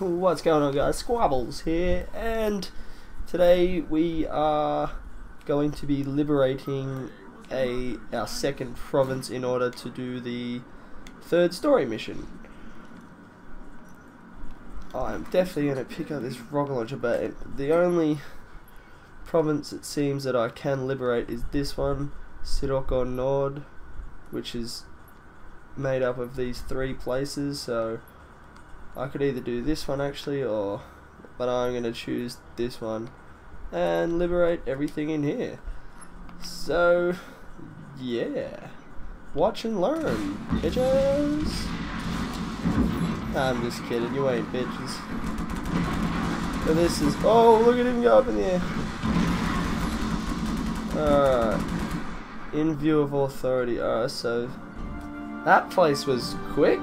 What's going on, guys? Squabbles here, and today we are going to be liberating our second province in order to do the third story mission. I'm definitely going to pick up this rock launcher, but the only province it seems that I can liberate is this one, Siroko Nord, which is made up of these three places. So I could either do this one actually, or but I'm going to choose this one and liberate everything in here. So yeah, watch and learn, bitches. I'm just kidding, you ain't bitches. But this is, oh, look at him go up in the air. Alright, in view of authority. Alright, so that place was quick.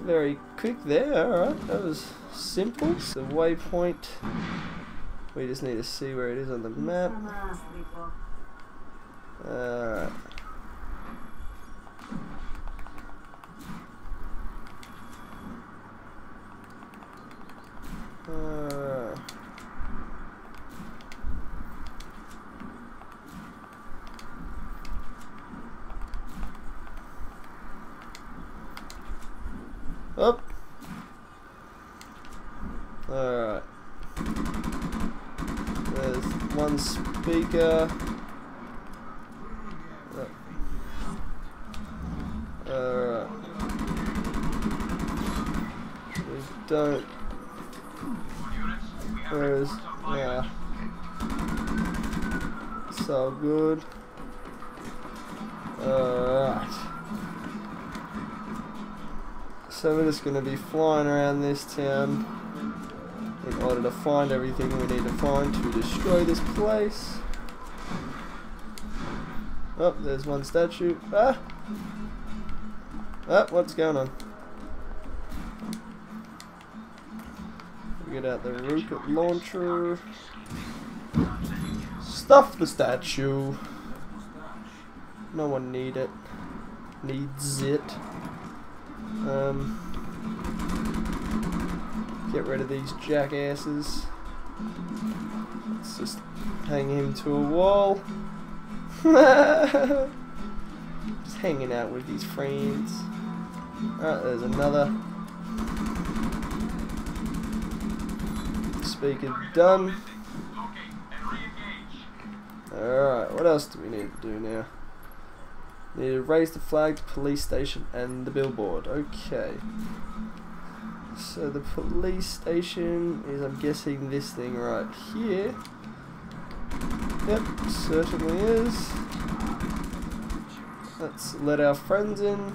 Very quick there, alright, that was simple. It's the waypoint. We just need to see where it is on the map. Alright. Up. Alright. There's one speaker. Alright. We don't. There's. Yeah. So good. Alright. So we're just going to be flying around this town in order to find everything we need to find to destroy this place. Oh, there's one statue. Ah! Ah, what's going on? Get out the rocket launcher. Stuff the statue. No one needs it. Needs it. Get rid of these jackasses. Let's just hang him to a wall. Just hanging out with his friends. Alright, there's another speaker done. Alright, what else do we need to do now? Need to raise the flag, the police station, and the billboard. Okay. So the police station is, I'm guessing, this thing right here. Yep, certainly is. Let's let our friends in.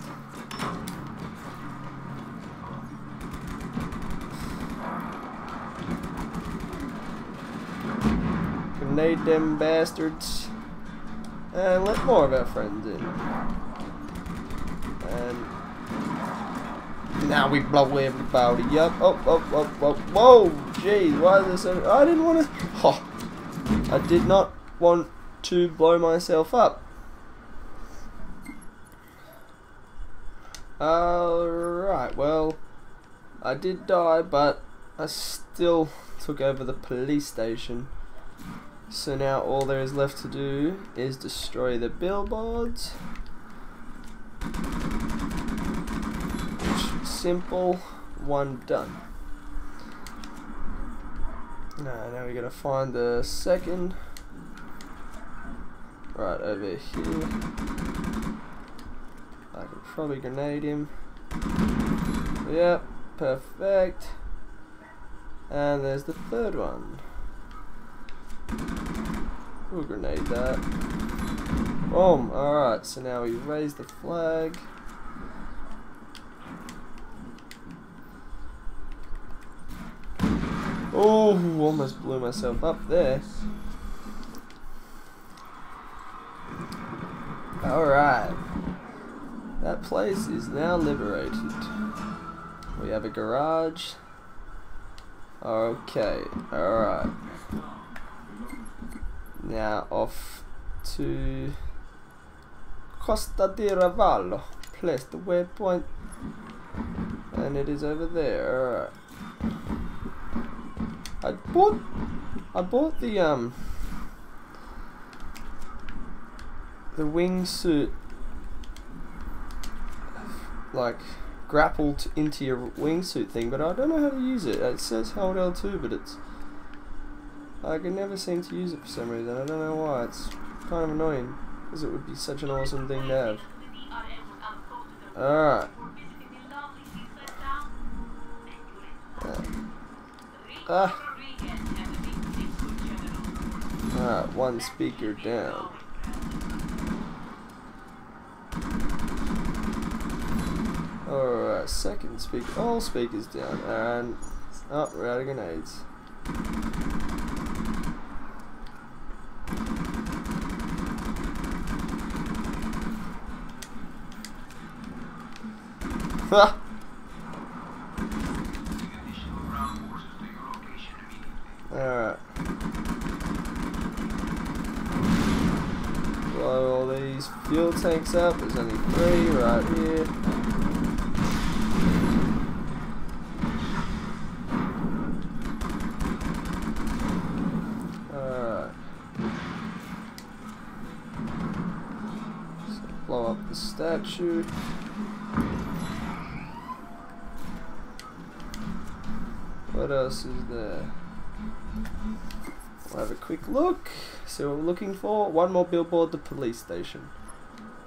Grenade them bastards. And let more of our friends in. And now we blow everybody up. Oh, oh, oh, oh, whoa! Jeez, why is there so... I didn't want to... Oh, I did not want to blow myself up. Alright, well, I did die, but I still took over the police station. So now all there is left to do is destroy the billboards. Simple, one done. Now we gotta find the second. Right over here. I could probably grenade him. Yep, perfect. And there's the third one. We'll grenade that. Boom! Alright, so now we raise the flag. Oh, almost blew myself up there. Alright. That place is now liberated. We have a garage. Okay, alright. Now off to Costa de Ravallo. Place the waypoint. and it is over there. Alright. I bought the wingsuit, like grappled into your wingsuit thing, but I don't know how to use it. It says hold L2, but it's, I can never seem to use it for some reason. I don't know why. It's kind of annoying because it would be such an awesome thing to have. Alright. Alright, one speaker down. Alright, second speaker. All speakers down. And oh, we're out of grenades. Ha! Alright. Blow all these fuel tanks up. There's only three right here. Alright. So blow up the statue. What else is there? We'll have a quick look. See what we're looking for. One more billboard, the police station.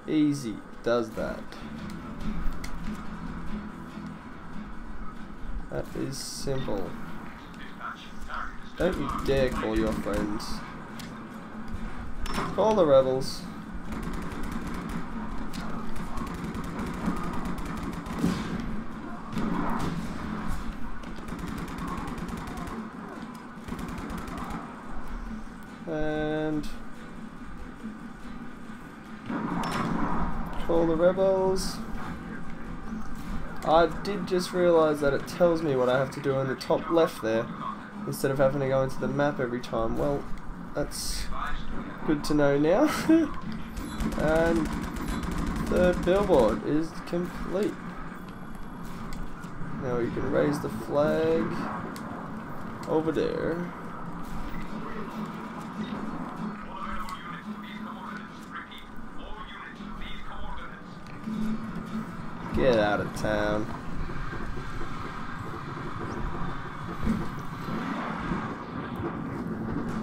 Easy does that. That is simple. Don't you dare call your friends. Call the rebels. And call the rebels. I did just realise that it tells me what I have to do in the top left there, instead of having to go into the map every time. Well, that's good to know now. And the billboard is complete. Now you can raise the flag over there. Get out of town.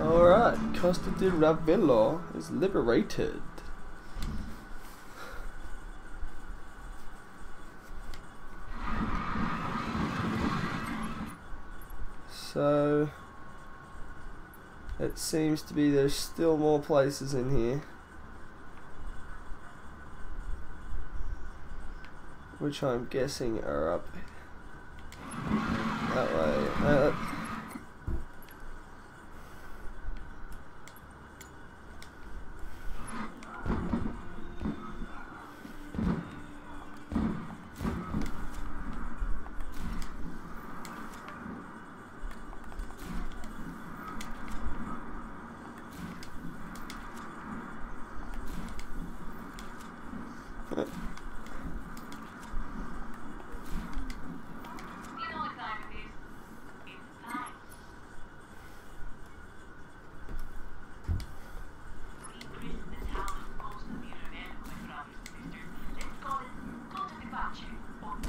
Alright, Costa de Ravello is liberated. So, it seems to be there's still more places in here. Which I'm guessing are up that way.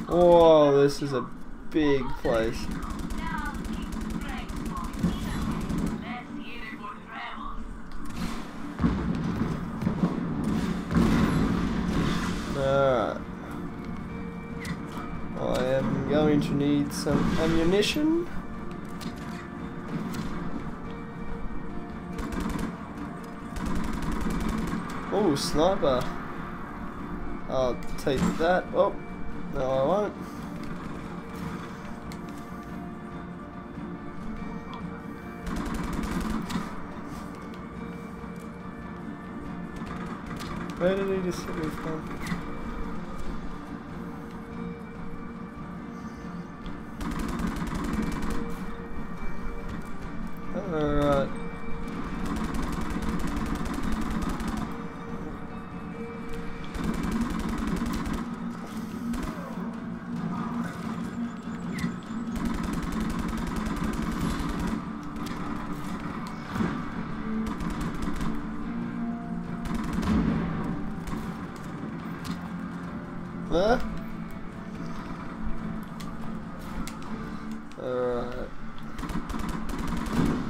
Whoa, this is a big place. Alright. I am going to need some ammunition. Oh, sniper. I'll take that. Oh. No, I won't. Where did he just hit me from? Alright.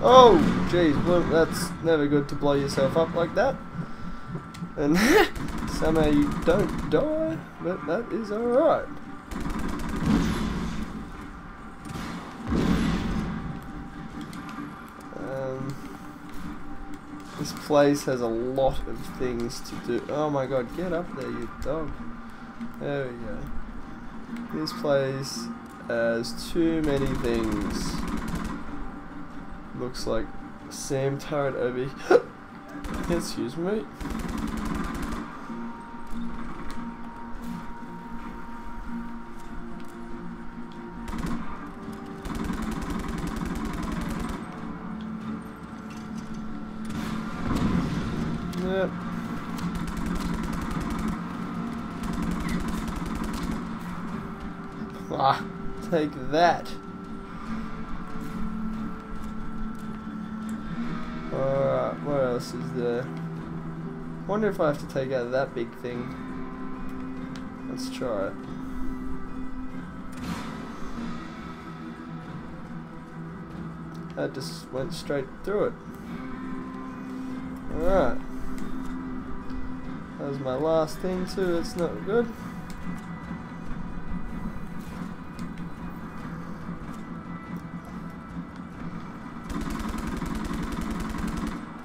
Oh, jeez, well, that's never good to blow yourself up like that. And somehow you don't die, but that is alright. This place has a lot of things to do. Oh my god, get up there, you dog. There we go. This place has too many things. Looks like Sam Turret over here. Excuse me. Yep. Ah, take that. Alright, what else is there? I wonder if I have to take out that big thing. Let's try it. That just went straight through it. Alright. That was my last thing too, it's not good.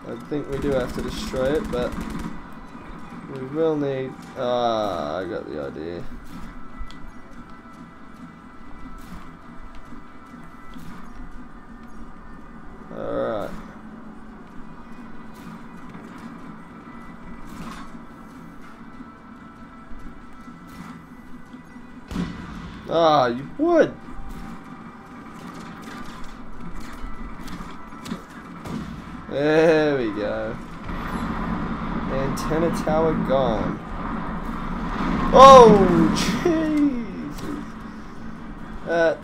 I think we do have to destroy it, but we will need... Ah, I got the idea. Alright. Ah, you would! There we go. Antenna tower gone. Oh, Jesus. That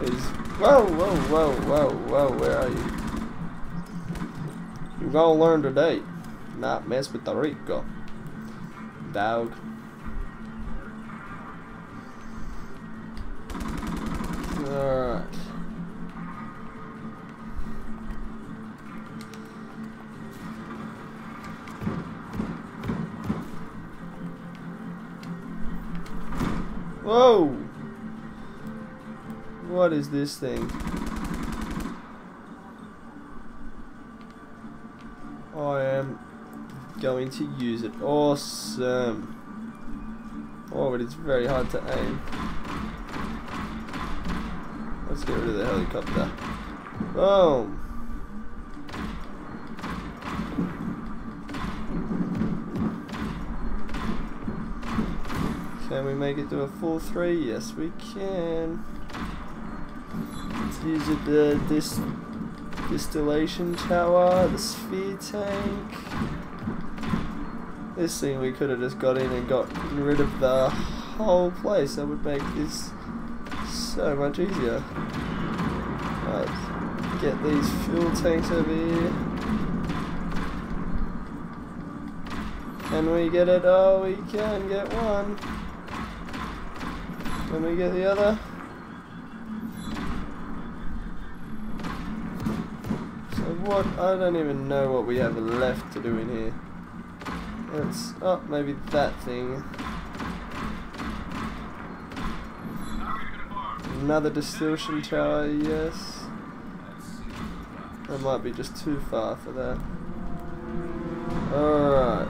is... Whoa, whoa, whoa, whoa, whoa. Where are you? You're gonna learn today. Not mess with the Rico. Dog. Alright. Whoa! What is this thing? I am going to use it. Awesome! Oh, but it's very hard to aim. Let's get rid of the helicopter. Boom! Can we make it to a full 3? Yes, we can. Let's use it, the distillation tower, the sphere tank. This thing we could have just got in and got rid of the whole place. That would make this so much easier. Right, get these fuel tanks over here. Can we get it? Oh, we can get one. Can we get the other? So what? I don't even know what we have left to do in here. Let's... Oh, maybe that thing. Another distillation tower, yes. That might be just too far for that. Alright.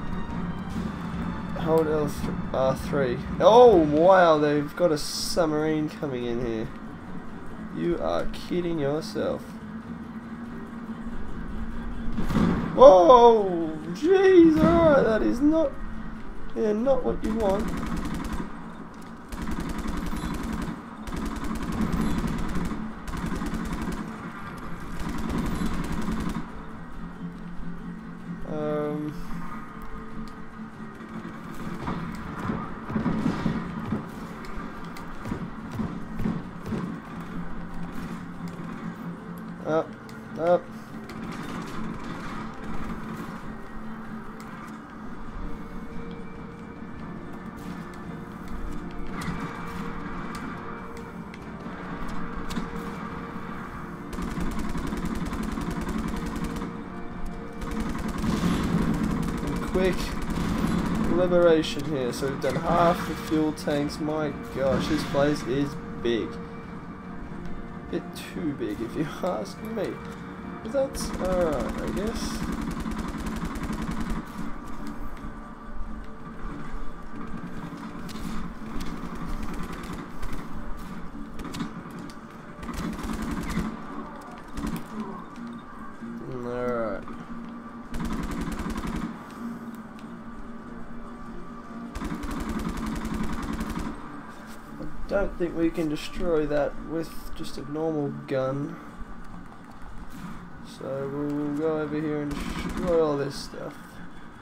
Hold L3. Oh wow, they've got a submarine coming in here. You are kidding yourself. Whoa! Jeez, alright, that is not... Yeah, not what you want. Up. quick liberation here. So we've done half the fuel tanks. My gosh, this place is big. A bit too big if you ask me. But that's alright, I guess. I don't think we can destroy that with just a normal gun, so we'll go over here and destroy all this stuff.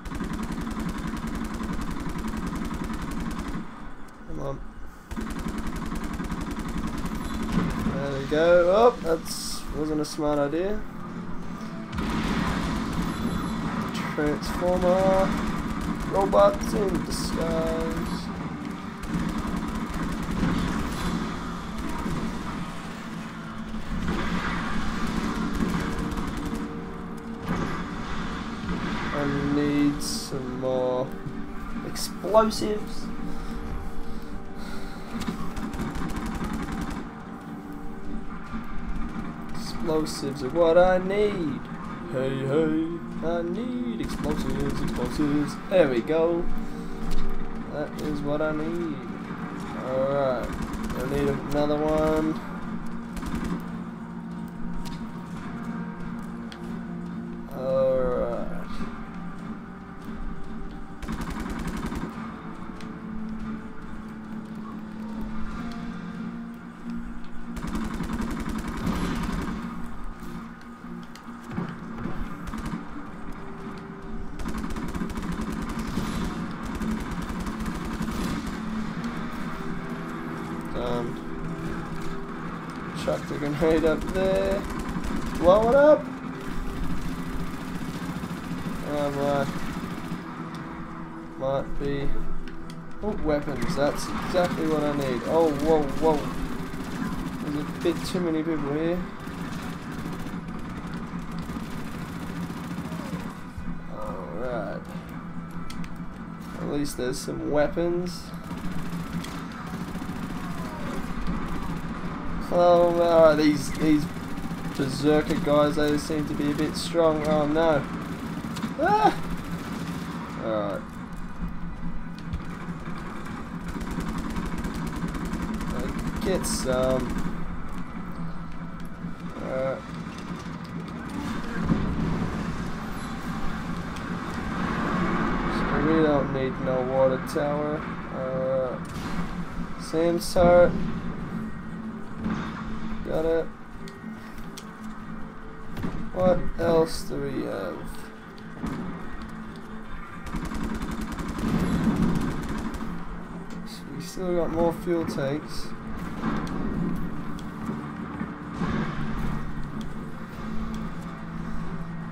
Come on. There we go. Oh, that wasn't a smart idea. Transformer. Robots in disguise. Need some more explosives. Explosives are what I need. Hey, hey, I need explosives, explosives. There we go. That is what I need. Alright, I need another one. Chuck the grenade up there. Blow it up! Might be... Oh, weapons. That's exactly what I need. Oh, whoa, whoa. There's a bit too many people here. Alright. At least there's some weapons. Oh, alright, these berserker guys, they seem to be a bit strong. Oh no. Ah! Alright. Get some. Alright. So we don't need no water tower. Alright. Sam's turret. Got it. What else do we have? So we still got more fuel tanks.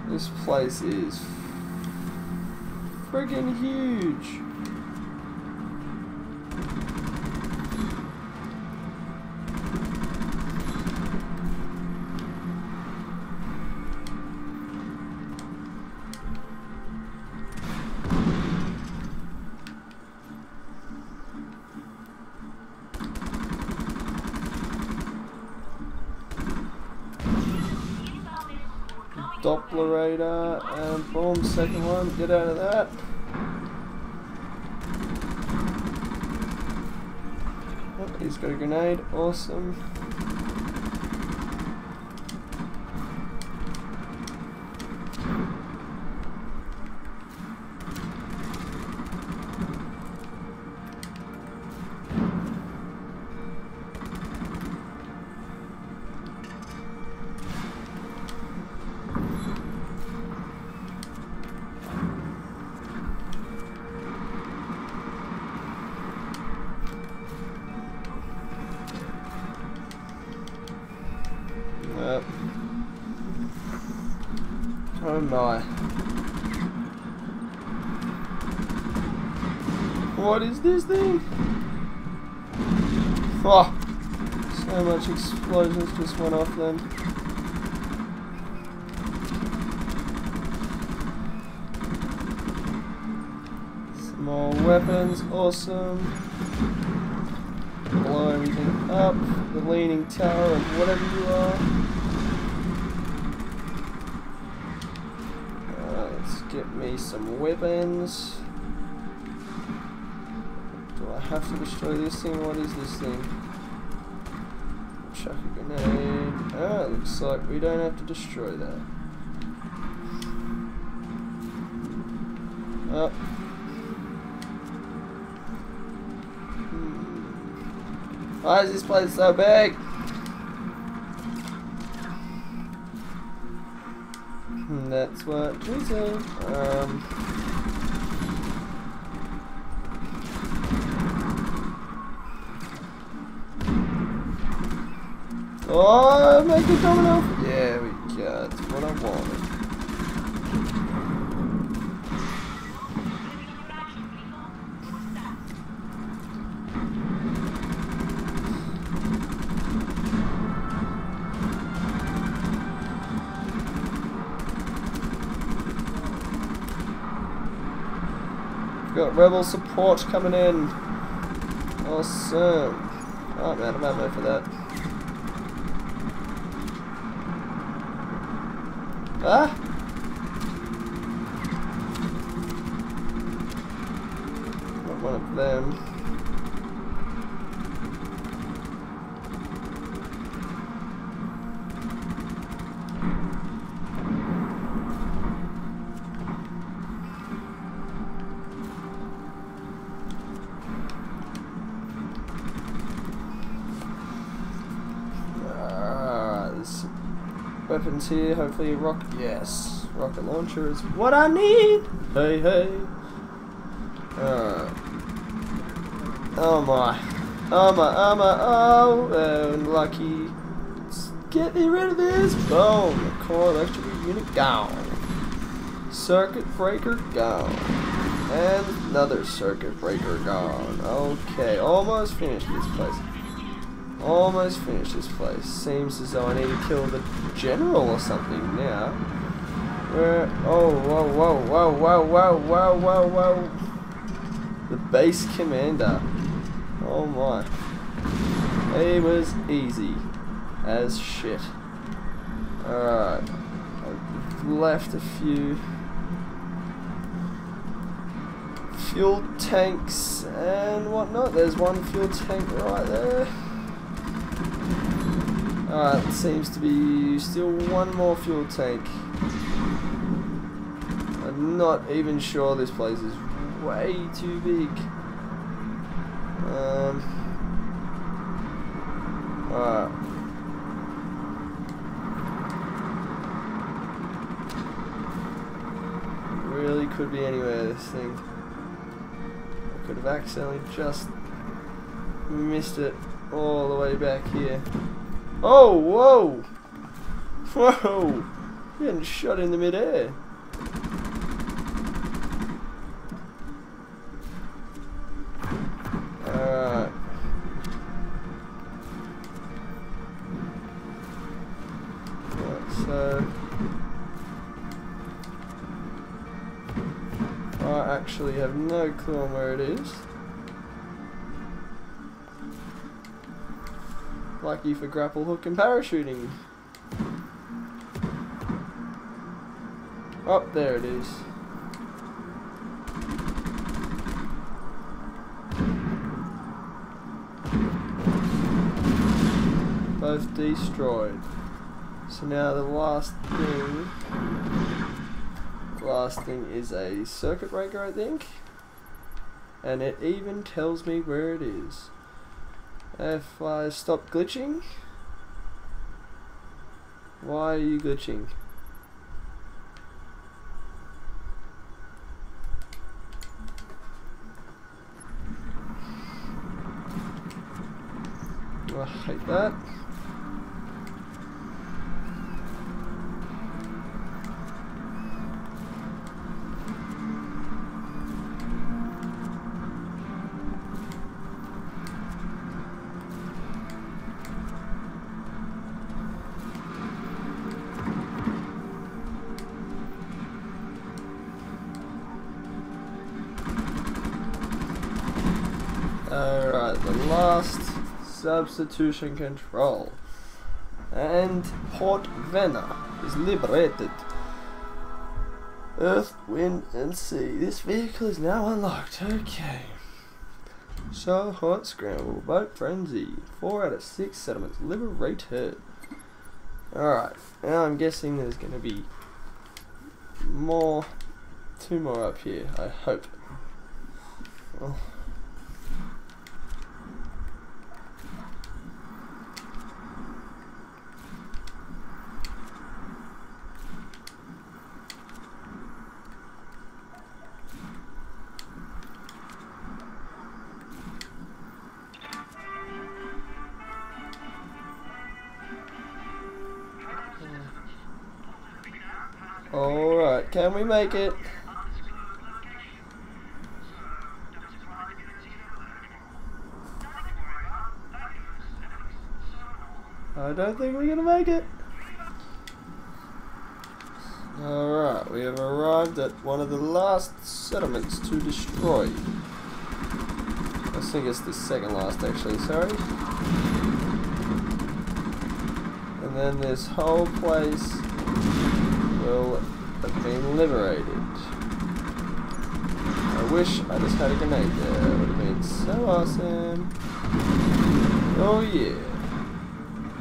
This place is friggin' huge. Doppler radar, and boom, second one, get out of that. Oh, he's got a grenade, awesome. Oh my. What is this thing? Oh, so much explosions just went off then. More weapons, awesome. Blow everything up. The leaning tower and whatever you are. Let's get me some weapons. Do I have to destroy this thing? What is this thing? Chuck a grenade. Ah, looks like we don't have to destroy that. Up. Why is this place so big? That's what we do. Oh, make it domino! Yeah, we got what I wanted. Got rebel support coming in. Awesome. Oh, I'm out of ammo for that. Ah! Not one of them. Weapons here, hopefully a rocket, yes, rocket launcher is what I need! Hey, hey! Alright. Oh my, oh my, oh my, oh, unlucky. Let's get me rid of this! Boom! The core electrical unit gone. Circuit breaker gone. And another circuit breaker gone. Okay, almost finished this place. Almost finished this place. Seems as though I need to kill the general or something now. Where? Oh, whoa, whoa, whoa, whoa, whoa, whoa, whoa, whoa. The base commander. Oh my. He was easy as shit. Alright. I've left a few fuel tanks and whatnot. There's one fuel tank right there. Alright, seems to be still one more fuel tank. I'm not even sure, this place is way too big. Alright. Really could be anywhere, this thing. I could have accidentally just missed it all the way back here. Oh, whoa! Whoa! Getting shot in the midair. Alright. I actually have no clue on where it is. Lucky for grapple hook and parachuting. Oh, there it is. Both destroyed. So now the last thing. Last thing is a circuit breaker, I think. And it even tells me where it is. If I stop glitching, why are you glitching? I hate that. Alright, the last substitution control. And Port Venner is liberated. Earth, wind, and sea. This vehicle is now unlocked. Okay. So hot scramble, boat frenzy. 4 out of 6 settlements liberated. Alright, now I'm guessing there's going to be more, 2 more up here, I hope. Oh. Alright, can we make it? I don't think we're gonna make it. Alright, we have arrived at one of the last settlements to destroy. I think it's the second last, actually, sorry. And then this whole place will have been liberated. I wish I just had a grenade there, it would have been so awesome. Oh yeah.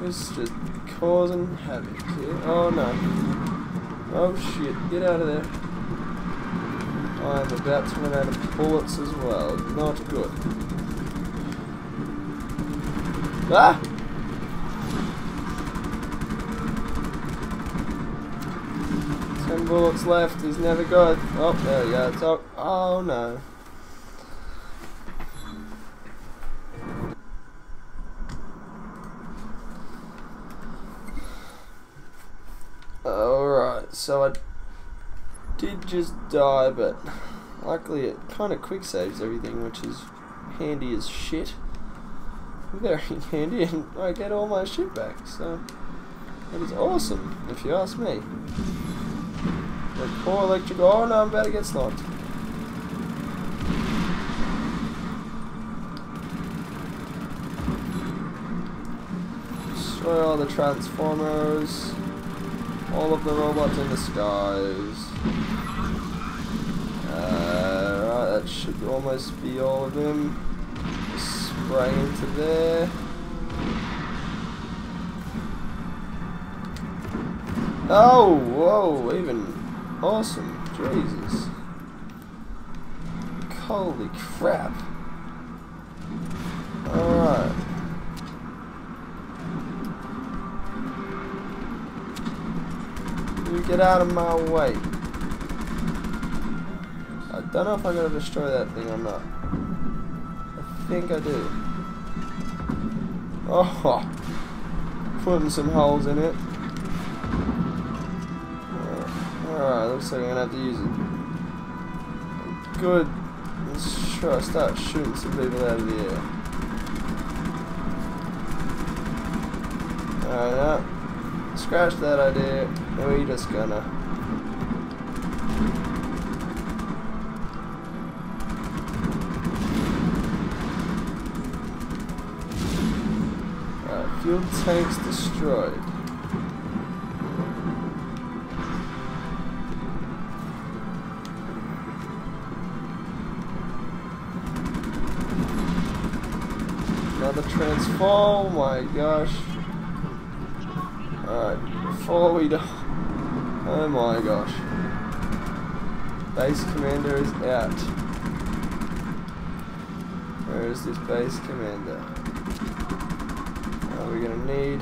It's just causing havoc here. Oh no. Oh shit, get out of there. I'm about to run out of bullets as well. Not good. Ah! Bullets left is never good. Oh, there we go. It's up. Oh no. Alright, so I did just die, but luckily it kind of quick saves everything, which is handy as shit. Very handy, and I get all my shit back, so that is awesome, if you ask me. The poor electric. Oh no, I'm about to get sniped. Destroy all the transformers. All of the robots in the skies. Right, that should almost be all of them. Just spray into there. Oh, whoa, even. Awesome, Jesus. Holy crap. Alright. You get out of my way. I don't know if I'm gonna destroy that thing or not. I think I do. Oh, putting some holes in it. Alright, looks like I'm gonna have to use it. Good. Let's try to start shooting some people out of the air. Alright, no. Scratch that idea. We're just gonna. Alright, fuel tanks destroyed. Another transform, oh my gosh. Alright, before we die. Oh my gosh. Base commander is out. Where is this base commander? We're gonna need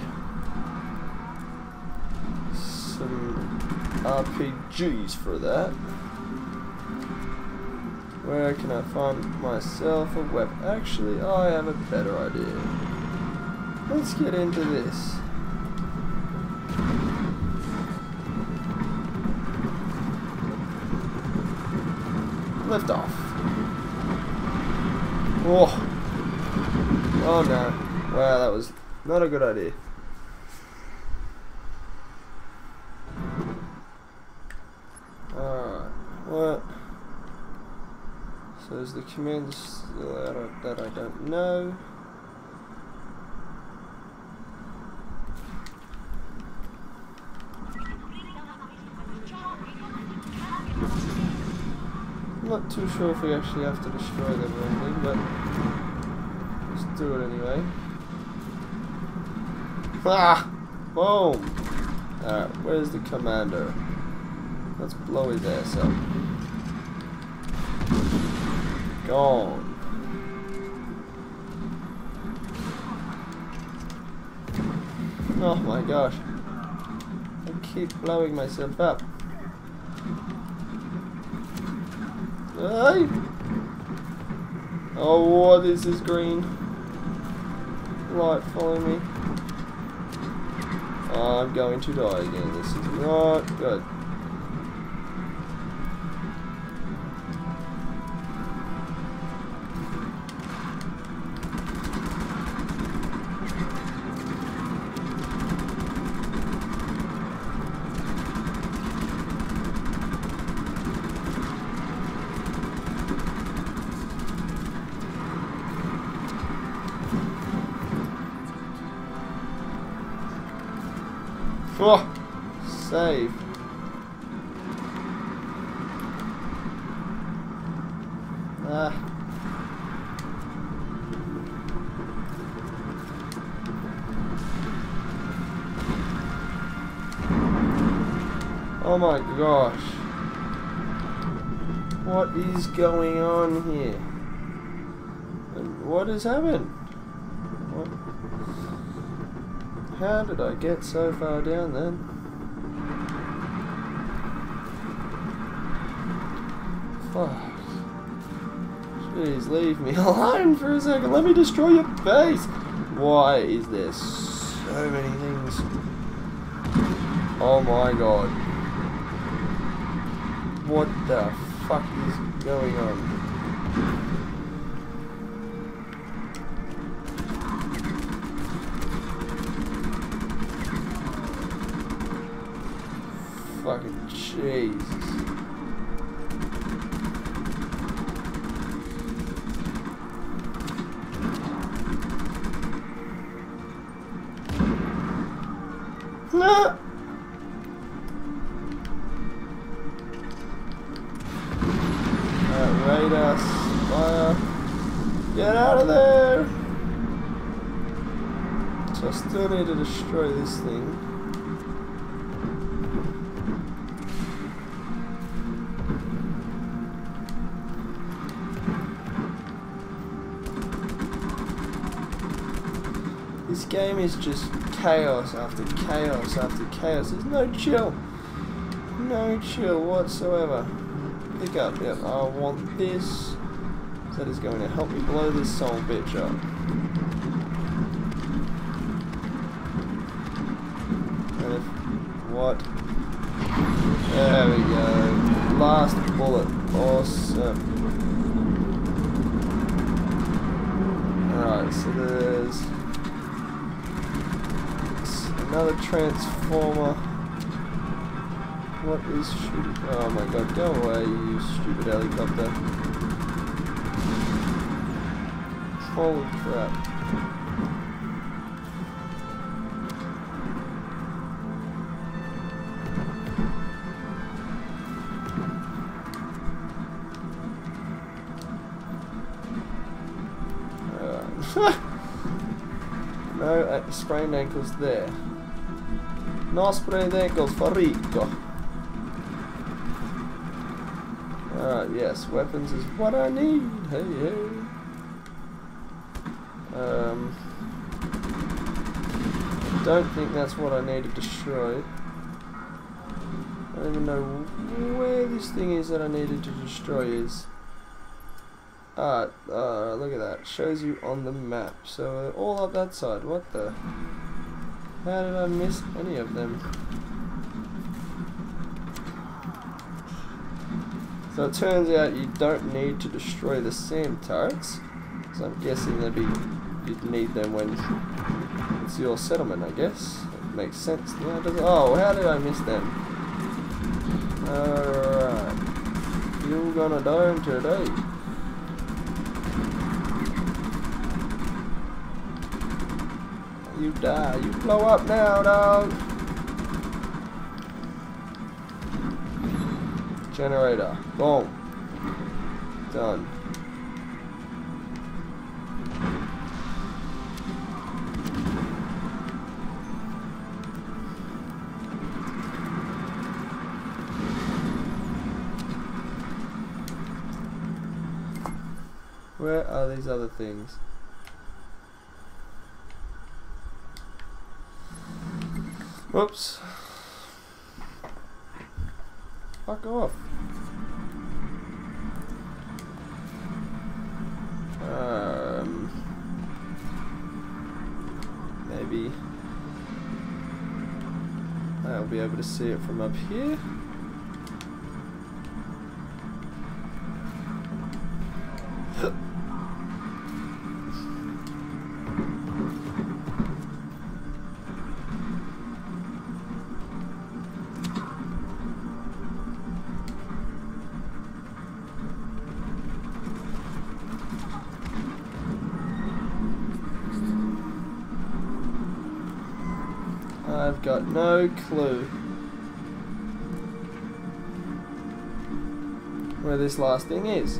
some RPGs for that. Where can I find myself a weapon? Actually, I have a better idea. Let's get into this. Lift off. Oh. Oh no. Wow, that was not a good idea. So there's the commands that I don't know. I'm not too sure if we actually have to destroy them or anything, but let's do it anyway. Ah! Boom! Alright, where's the commander? Let's blow his ass up. Gone. Oh my gosh. I keep blowing myself up. Oh, this is green light following me. I'm going to die again. This is not good. Oh, save. Ah. Oh my gosh. What is going on here? And what has happened? How did I get so far down then? Fuck. Please leave me alone for a second. Let me destroy your base. Why is there so many things? Oh my god. What the fuck is going on? Fucking Jesus. No. Radar fire. Get out of there. So I still need to destroy this thing. This game is just chaos after chaos after chaos. There's no chill. No chill whatsoever. Pick up. Yep, I want this. That is going to help me blow this soul bitch up. And if, what? There we go. Last bullet. Awesome. Alright, so there's another transformer. What is shooting? Oh my god, go away, you stupid helicopter. Holy crap. No sprained ankles there. No sprained ankles for Rico. Alright, yes, weapons is what I need. Hey, hey. I don't think that's what I need to destroy. I don't even know where this thing is that I needed to destroy is. Alright, look at that. Shows you on the map. So all up that side. What the? How did I miss any of them? So it turns out you don't need to destroy the SAM turrets. So I'm guessing you'd need them when it's your settlement, I guess. It makes sense. No, oh, how did I miss them? Alright. You're gonna die today. You die. You blow up now, dog. Generator. Boom. Done. Where are these other things? Whoops. Fuck off. Maybe I'll be able to see it from up here. I've got no clue where this last thing is.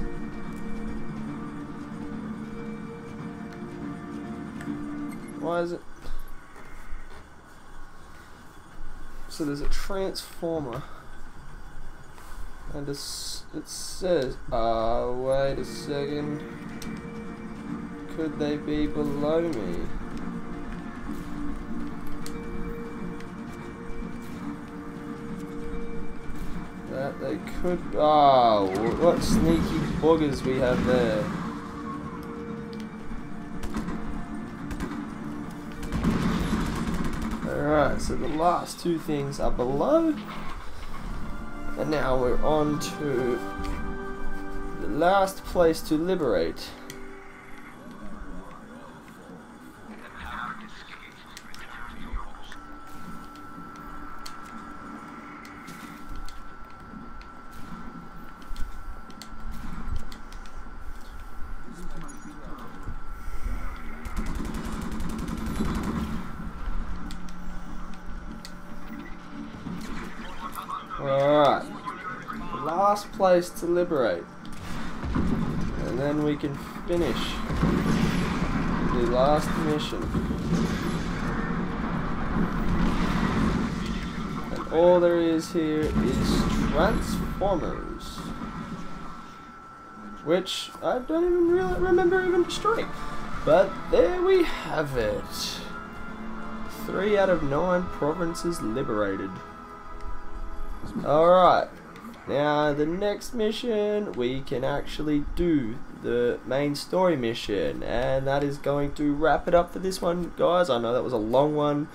Why is it? So there's a transformer, and it says, "Ah, wait a second. Could they be below me?" They could. Ah, oh, what sneaky buggers we have there. Alright, so the last two things are below. And now we're on to the last place to liberate. Alright, last place to liberate, and then we can finish the last mission, and all there is here is Transformers, which I don't even really remember even destroying, but there we have it, 3 out of 9 provinces liberated. Alright, now the next mission we can actually do the main story mission, and that is going to wrap it up for this one, guys. I know that was a long one,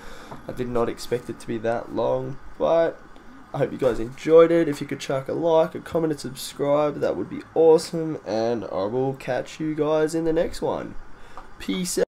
I did not expect it to be that long, but I hope you guys enjoyed it. If you could chuck a like, a comment and subscribe, that would be awesome, and I will catch you guys in the next one. Peace out.